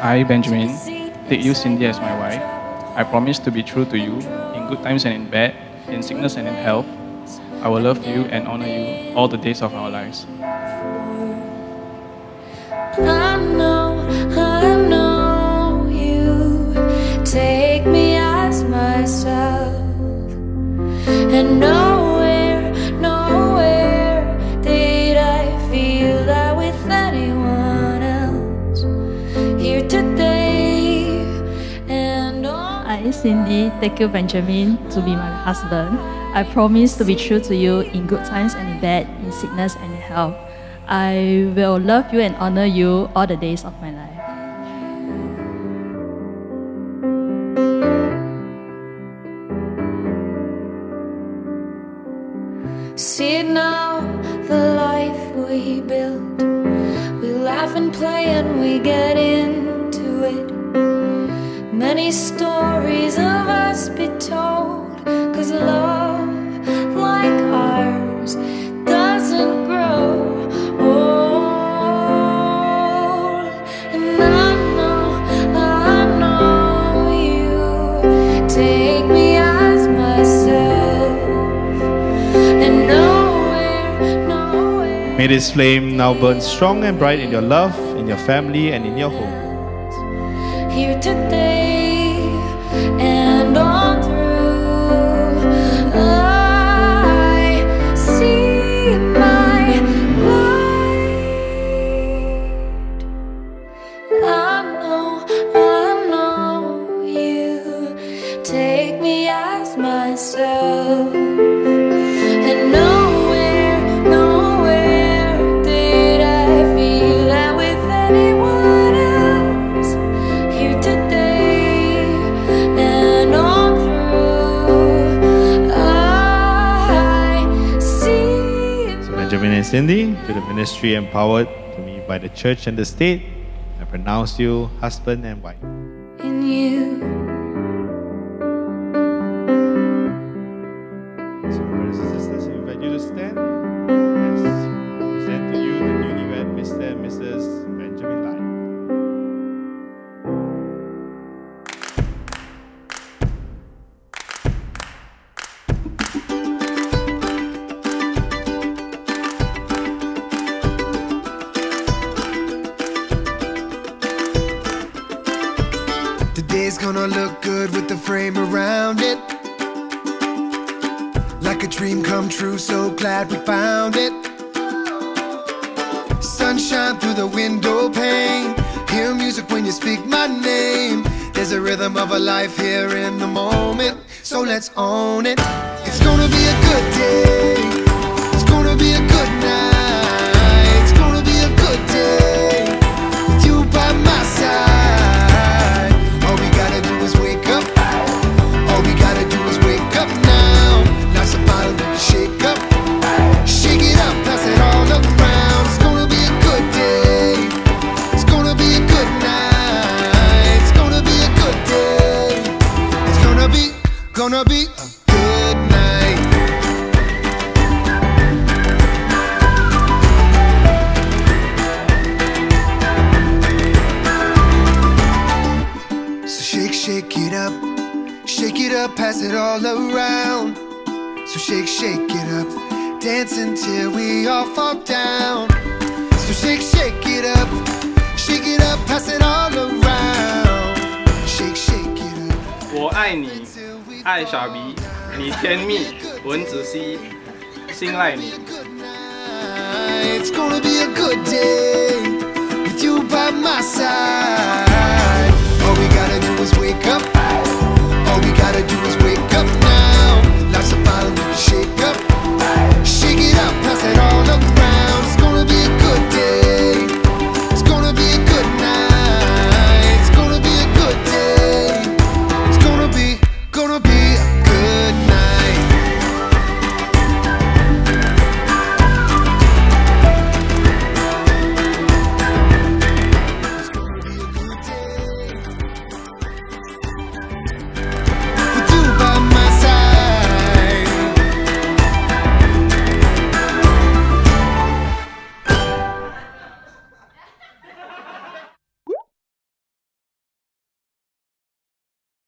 I, Benjamin, take you, Cindy, as my wife. I promise to be true to you, in good times and in bad, in sickness and in health. I will love you and honor you all the days of our lives. I know you take me as myself, and nowhere did I feel that with anyone else. Here today and all. I, Cindy, take you, Benjamin, to be my husband. I promise to be true to you in good times and in bad, in sickness and in health. I will love you and honor you all the days of my life. See now the life we built. We laugh and play and we get into it. Many stories of us be told, 'cause love may this flame now burn strong and bright in your love, in your family, and in your home. Here today and all through, I see my light. I know you take me as myself. Benjamin and Cindy, to the ministry empowered to me by the church and the state, I pronounce you husband and wife. In you. So, brothers and sisters, I invite you to stand as I present to you the newlywed Mr. and Mrs. Benjamin Lai. Today's gonna look good with the frame around it, like a dream come true, so glad we found it. Sunshine through the window pane, hear music when you speak my name. There's a rhythm of a life here in the moment, so let's own it. It's gonna be a good day, it's gonna be a good night, it's gonna be a good day with you by my side. Gonna be a good night. So shake, shake it up, pass it all around. So shake, shake it up, dance until we all fall down. So shake it up, pass it all around. Shake, shake it up. 我爱你。爱傻逼，你甜蜜，蚊子吸，信赖你。It's gonna be a good day with you by my side.